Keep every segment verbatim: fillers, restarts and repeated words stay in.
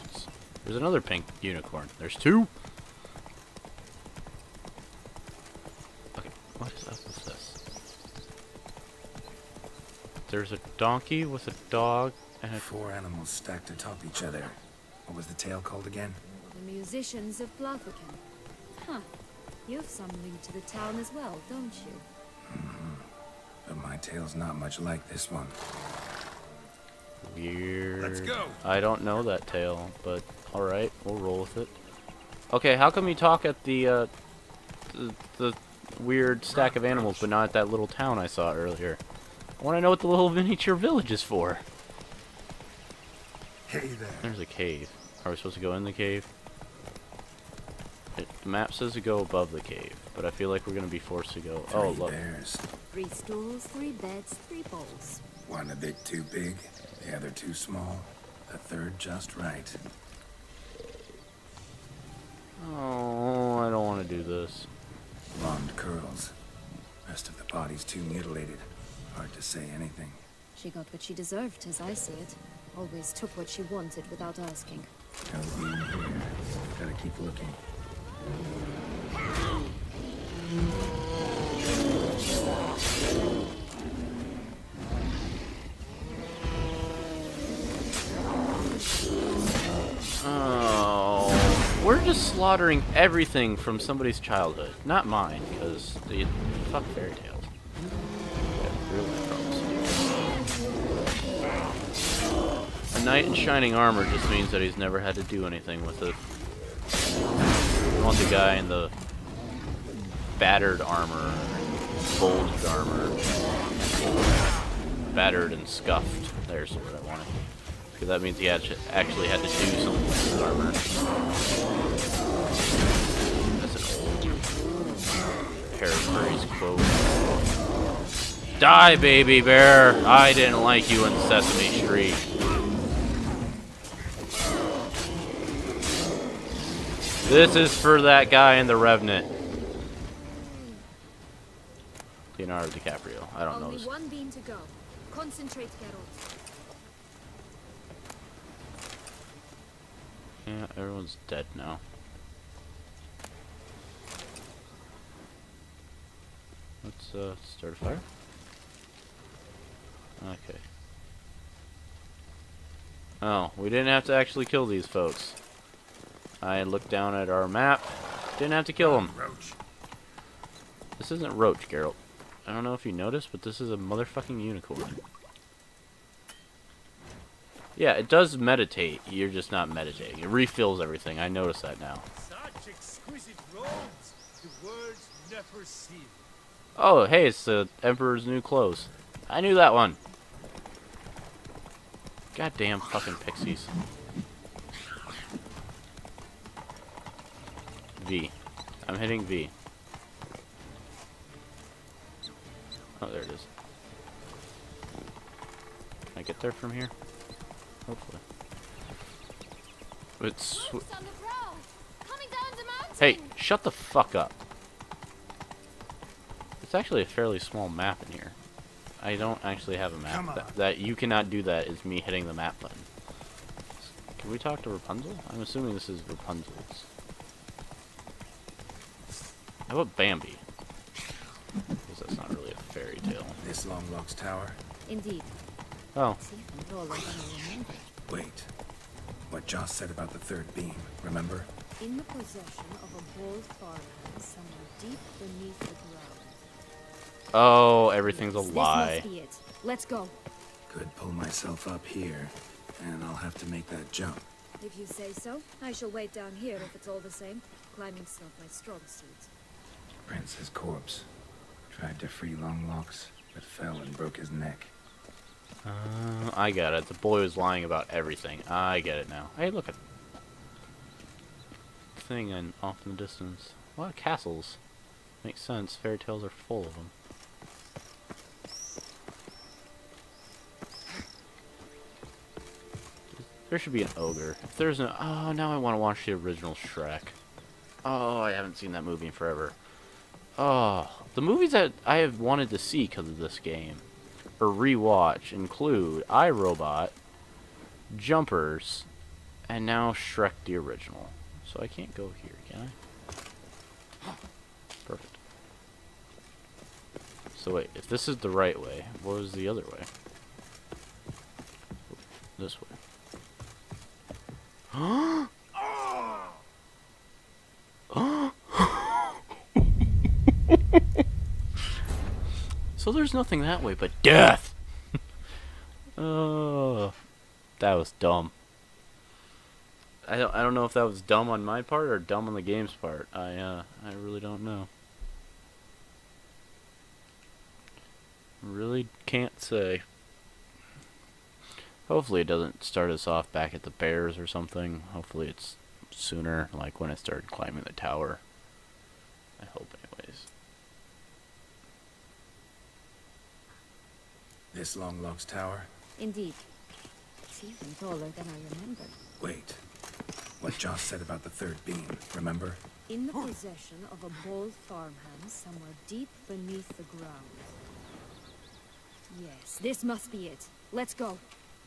noises. There's another pink unicorn. There's two. Okay, what is up with this? There's a donkey with a dog and a... Four animals stacked atop each other. What was the tale called again? The musicians of Blaviken. Huh. You have some lead to the town as well, don't you? Mm-hmm. But my tale's not much like this one. Weird. Let's go. I don't know that tale, but alright, we'll roll with it. Okay, how come you talk at the, uh, the, the weird stack of animals, but not at that little town I saw earlier? I want to know what the little miniature village is for. Hey there. There's a cave. Are we supposed to go in the cave? It, the map says to go above the cave, but I feel like we're going to be forced to go... Three oh, look. Three stools, three beds, three bowls. One a bit too big, the other too small, the third just right. Oh, I don't want to do this. Blonde curls. Rest of the body's too mutilated. Hard to say anything. She got what she deserved, as I see it. Always took what she wanted without asking. No room here. Gotta keep looking. Oh, we're just slaughtering everything from somebody's childhood, not mine, because they fuck fairy tales. A knight in shining armor just means that he's never had to do anything with it. I want the guy in the battered armor, folded armor, battered and scuffed. There's the word I wanted. Because that means he actually had to do something with his armor. That's an old paraphrase quote. Die, baby bear! I didn't like you in Sesame Street. This is for that guy in The Revenant. Leonardo DiCaprio. I don't know. Only one beam to go. Concentrate, Geralt. Yeah, everyone's dead now. Let's uh, start a fire. Okay. Oh, we didn't have to actually kill these folks. I looked down at our map. Didn't have to kill him. Roach. This isn't Roach, Geralt. I don't know if you noticed, but this is a motherfucking unicorn. Yeah, it does meditate. You're just not meditating. It refills everything. I notice that now. Such exquisite robes, the words never seen. Oh, hey, it's the Emperor's New Clothes. I knew that one. Goddamn fucking pixies. V. I'm hitting V. Oh, there it is. Can I get there from here? Hopefully. It's... Hey, shut the fuck up. It's actually a fairly small map in here. I don't actually have a map. That, that you cannot do that is me hitting the map button. Can we talk to Rapunzel? I'm assuming this is Rapunzel's. How about Bambi? Because that's not really a fairy tale. This Long Locks tower? Indeed. Oh. Wait. What Joss said about the third beam, remember? In the possession of a bold farm somewhere deep beneath the ground. Oh, everything's yes, a lie. This must be it. Let's go. Could pull myself up here, and I'll have to make that jump. If you say so, I shall wait down here if it's all the same. Climbing's not my strong suit. Prince's corpse. Tried to free Long Locks, but fell and broke his neck. Uh, I got it. The boy was lying about everything. I get it now. Hey, look at the thing and off in the distance. A lot of castles. Makes sense. Fairy tales are full of them. There should be an ogre. If there's no... Oh, now I want to watch the original Shrek. Oh, I haven't seen that movie in forever. Oh, the movies that I have wanted to see because of this game, or rewatch, include I, Robot, Jumpers, And now Shrek the original. So I can't go here, can I? Perfect. So wait, if this is the right way, what was the other way? This way. Huh? So there's nothing that way but death! Oh, that was dumb. I don't, I don't know if that was dumb on my part or dumb on the game's part. I, uh, I really don't know. Really can't say. Hopefully it doesn't start us off back at the bears or something. Hopefully it's sooner, like when I started climbing the tower. I hope anyways. This Long Locks tower? Indeed. It's even taller than I remember. Wait. What Josh said about the third beam, remember? In the possession of a bold farmhand somewhere deep beneath the ground. Yes, this must be it. Let's go.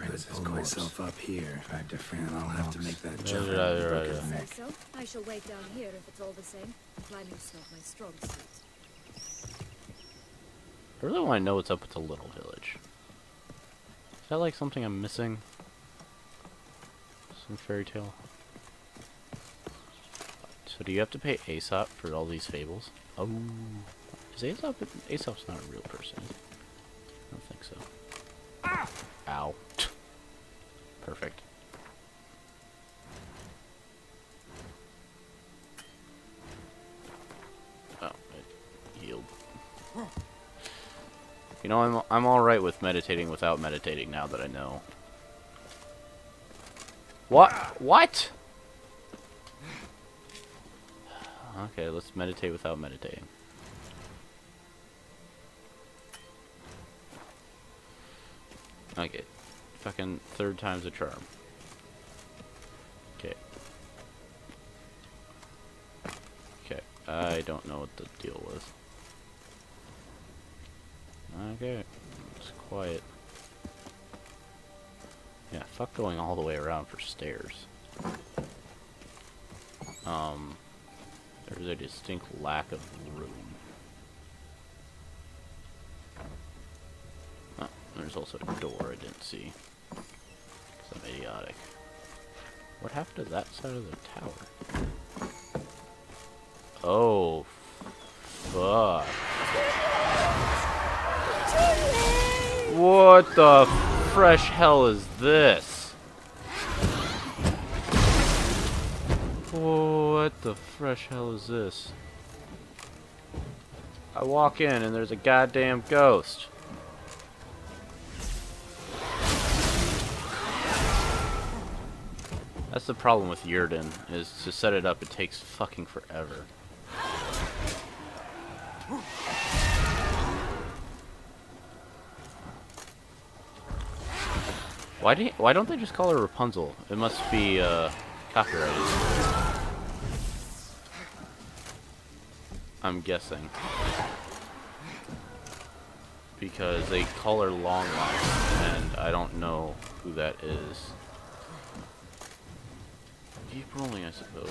Let's pull myself up here. Tried to friend, I'll have to make that jump. Right, right, right, right. Myself, I shall wait down here if it's all the same. Climbing's not my strong suit. I really want to know what's up with the little village. Is that like something I'm missing? Some fairy tale. So do you have to pay Aesop for all these fables? Oh, is Aesop? Aesop's not a real person. I don't think so. Ah! Ow. Perfect. Oh, it healed. You know, I'm I'm all right with meditating without meditating now that I know. What? What? Okay, let's meditate without meditating. Okay. Fucking third time's a charm. Okay. Okay. I don't know what the deal was. Okay. It's quiet. Yeah, fuck going all the way around for stairs. Um, there's a distinct lack of room. Oh, there's also a door I didn't see. 'Cause I'm idiotic. What happened to that side of the tower? Oh, fuck. What the fuck? Fresh hell is this? What the fresh hell is this? I walk in and there's a goddamn ghost. That's the problem with Yrden, is to set it up it takes fucking forever. Why, do you, why don't they just call her Rapunzel? It must be uh, copyrighted. I'm guessing. Because they call her Long Locks, and I don't know who that is. Keep rolling, I suppose.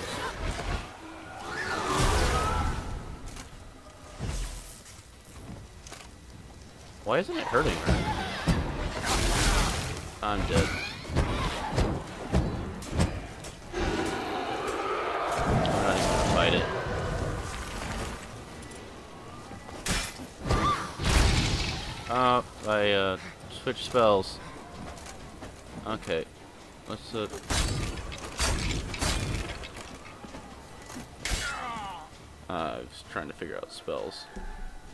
Why isn't it hurting her? I'm dead. I'm not even gonna fight it. Uh, I, uh, switched spells. Okay. Let's, uh... uh I was trying to figure out spells.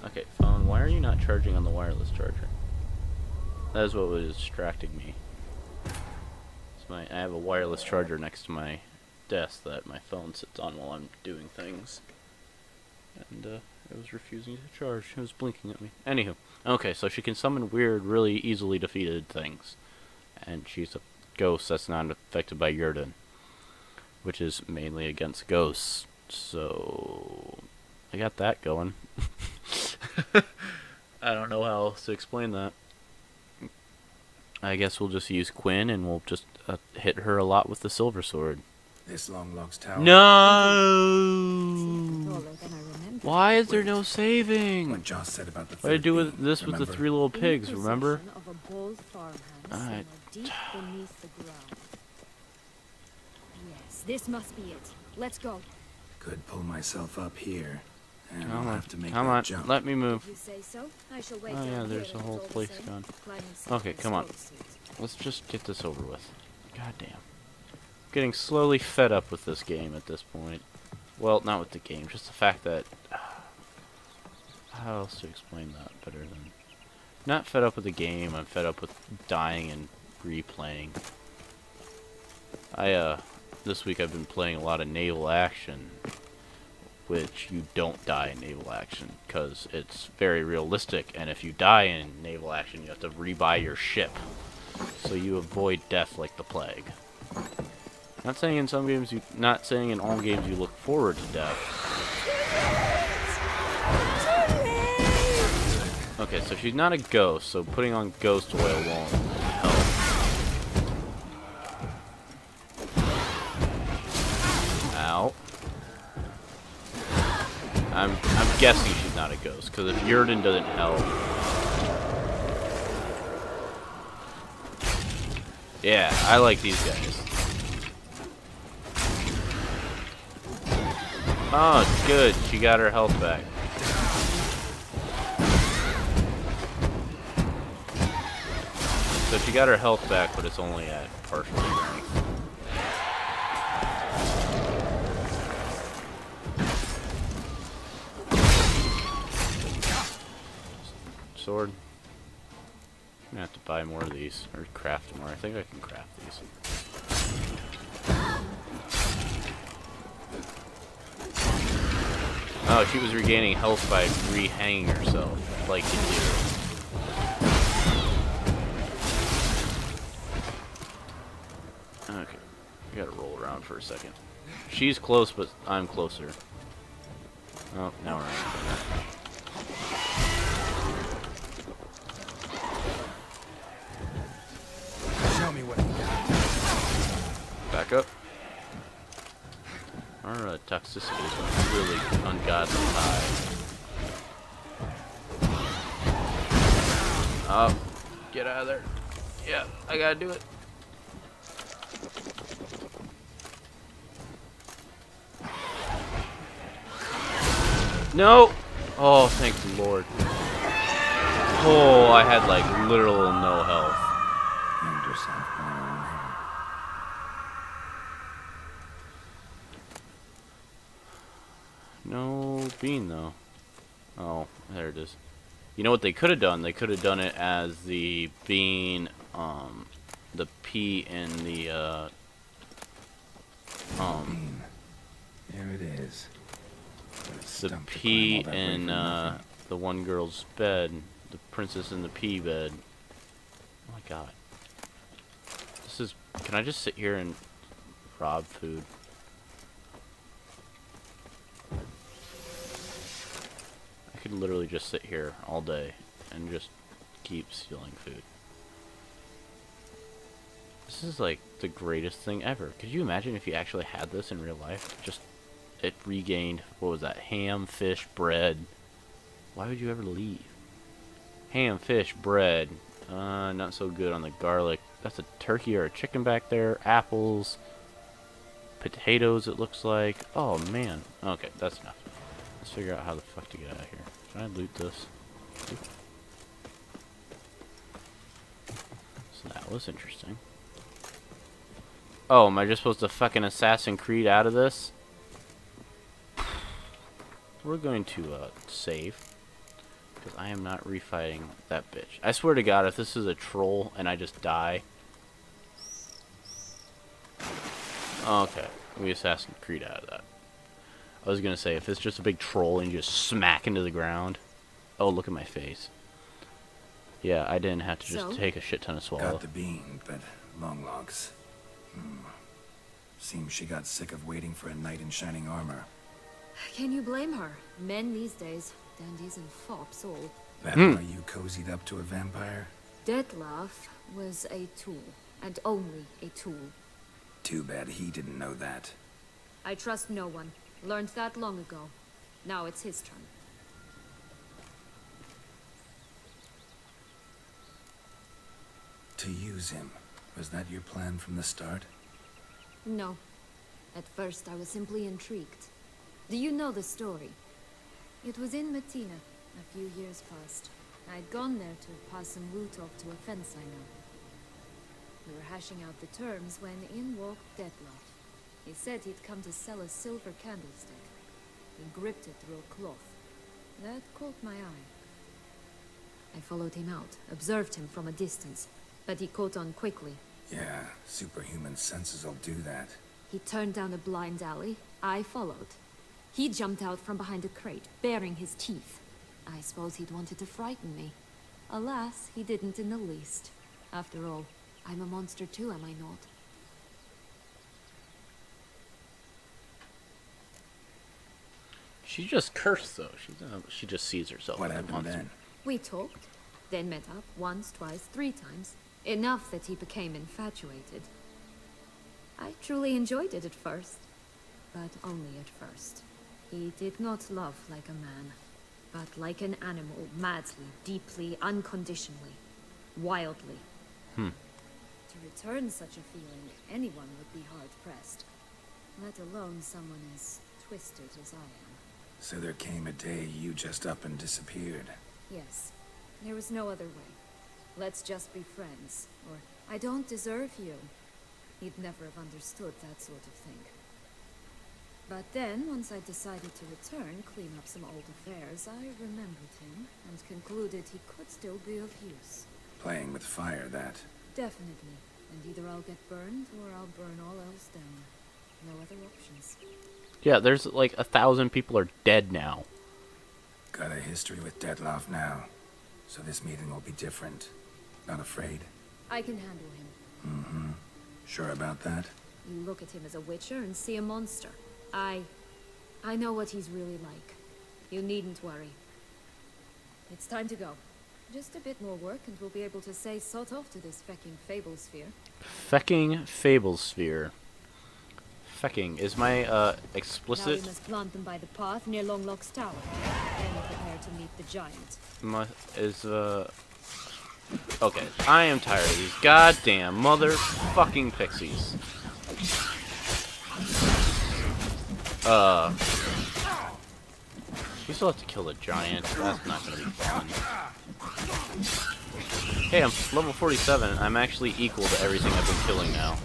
Okay, phone, why are you not charging on the wireless charger? That is what was distracting me. It's my, I have a wireless charger next to my desk that my phone sits on while I'm doing things. And uh, it was refusing to charge. It was blinking at me. Anywho. Okay, so she can summon weird, really easily defeated things. And she's a ghost that's not affected by Yrden. Which is mainly against ghosts. So... I got that going. I don't know how else to explain that. I guess we'll just use Quinn, and we'll just uh, hit her a lot with the silver sword. This Long Locks tower. No! Why is there no saving? What Joss said about the what I do with this remember? With the three little pigs, remember? All right. Yes, this must be it. Let's go. Could pull myself up here. And I'll have to make come on, jump. Let me move. You say so? I shall wait oh yeah, there's a whole place gone. Okay, come on. Let's just get this over with. God damn. I'm getting slowly fed up with this game at this point. Well, not with the game, just the fact that... Uh, how else to explain that better than... Not fed up with the game, I'm fed up with dying and replaying. I, uh... This week I've been playing a lot of naval action. Which you don't die in naval action because it's very realistic, and if you die in naval action you have to rebuy your ship so you avoid death like the plague. Not saying in some games you not saying in all games you look forward to death. Okay, so she's not a ghost, so putting on ghost oil won't help. I'm, I'm guessing she's not a ghost, because if Yrden doesn't help... Yeah, I like these guys. Oh, good. She got her health back. So she got her health back, but it's only at partial strength. Sword. I'm gonna have to buy more of these or craft more. I think I can craft these. Oh, she was regaining health by rehanging herself, like you do. Okay, I gotta roll around for a second. She's close, but I'm closer. Oh, now we're on. Back up. Our uh, toxicity is really ungodly high. Up. Get out of there. Yeah, I gotta do it. No! Oh, thank the Lord. Oh, I had like literal no health. No bean, though. Oh, there it is. You know what they could have done? They could have done it as the bean, um, the pea in the, uh, um... There it is. The pea in, uh, the one girl's bed. The princess in the pea bed. Oh my god. This is... Can I just sit here and rob food? I could literally just sit here all day and just keep stealing food. This is like the greatest thing ever. Could you imagine if you actually had this in real life? Just, it regained, what was that, ham, fish, bread. Why would you ever leave? Ham, fish, bread. Uh, not so good on the garlic. That's a turkey or a chicken back there. Apples. Potatoes, it looks like. Oh, man. Okay, that's enough. Let's figure out how the fuck to get out of here. Can I loot this? So that was interesting. Oh, am I just supposed to fucking Assassin's Creed out of this? We're going to uh, save. Because I am not refighting that bitch. I swear to God, if this is a troll and I just die... Okay, we Assassin's Creed out of that. I was gonna say, if it's just a big troll and you just smack into the ground... Oh, look at my face. Yeah, I didn't have to just so, take a shit ton of swallow. Got the bean, but Long Locks. Hmm. Seems she got sick of waiting for a knight in shining armor. Can you blame her? Men these days, dandies and fops all. That hmm. Are you cozied up to a vampire? Detlaff was a tool, and only a tool. Too bad he didn't know that. I trust no one. Learned that long ago. Now it's his turn. To use him, was that your plan from the start? No. At first, I was simply intrigued. Do you know the story? It was in Matina, a few years past. I'd gone there to pass some loot off to a fence I know. We were hashing out the terms when in walked Detlaff. He said he'd come to sell a silver candlestick. He gripped it through a cloth. That caught my eye. I followed him out, observed him from a distance, but he caught on quickly. Yeah, superhuman senses will do that. He turned down a blind alley. I followed. He jumped out from behind a crate, baring his teeth. I suppose he'd wanted to frighten me. Alas, he didn't in the least. After all, I'm a monster too, am I not? She just cursed, though. She, uh, she just sees herself as a monster. Then? We talked, then met up once, twice, three times. Enough that he became infatuated. I truly enjoyed it at first, but only at first. He did not love like a man, but like an animal, madly, deeply, unconditionally, wildly. Hmm. To return such a feeling, anyone would be hard-pressed, let alone someone as twisted as I am. So there came a day you just up and disappeared. Yes. There was no other way. Let's just be friends, or I don't deserve you. He'd never have understood that sort of thing. But then, once I decided to return, clean up some old affairs, I remembered him, and concluded he could still be of use. Playing with fire, that. Definitely. And either I'll get burned, or I'll burn all else down. No other options. Yeah, there's like a thousand people are dead now. Got a history with Detlaff now, so this meeting will be different. Not afraid? I can handle him. Mm-hmm. Sure about that? You look at him as a witcher and see a monster. I... I know what he's really like. You needn't worry. It's time to go. Just a bit more work and we'll be able to say sod off to this fecking fable sphere. Fecking fable sphere. Fecking is my uh, explicit... Now we must plant them by the path near Long Locks tower. Then prepare to meet the giant. Must... is uh... Okay, I am tired of these goddamn motherfucking pixies. Uh, we still have to kill the giant. That's not gonna be fun. Hey, I'm level forty-seven. I'm actually equal to everything I've been killing now.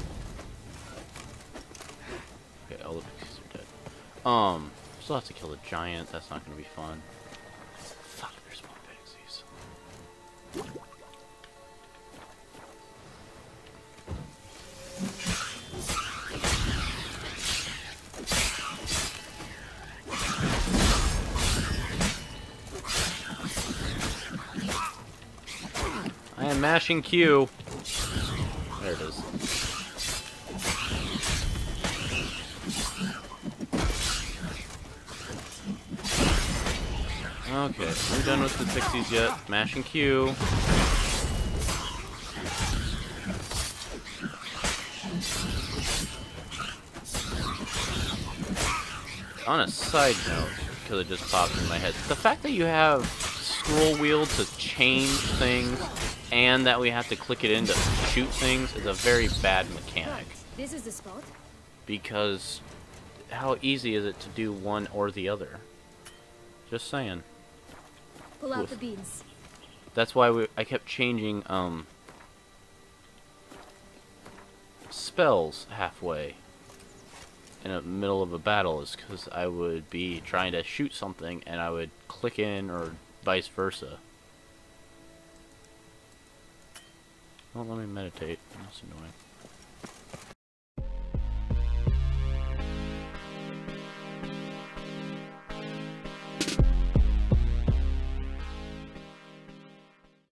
Okay, all the pixies are dead. Um, still have to kill the giant. That's not gonna be fun. Fuck, there's more pixies. I am mashing Q. There it is. Okay, we're done with the pixies yet. Mashing Q. On a side note, because it just popped in my head, the fact that you have scroll wheel to change things and that we have to click it in to shoot things is a very bad mechanic. This is the spot. Because how easy is it to do one or the other? Just saying. Pull out Oof. the beans. That's why we, I kept changing um, spells halfway in the middle of a battle, is because I would be trying to shoot something and I would click in, or vice versa. Well, let me meditate. That's annoying.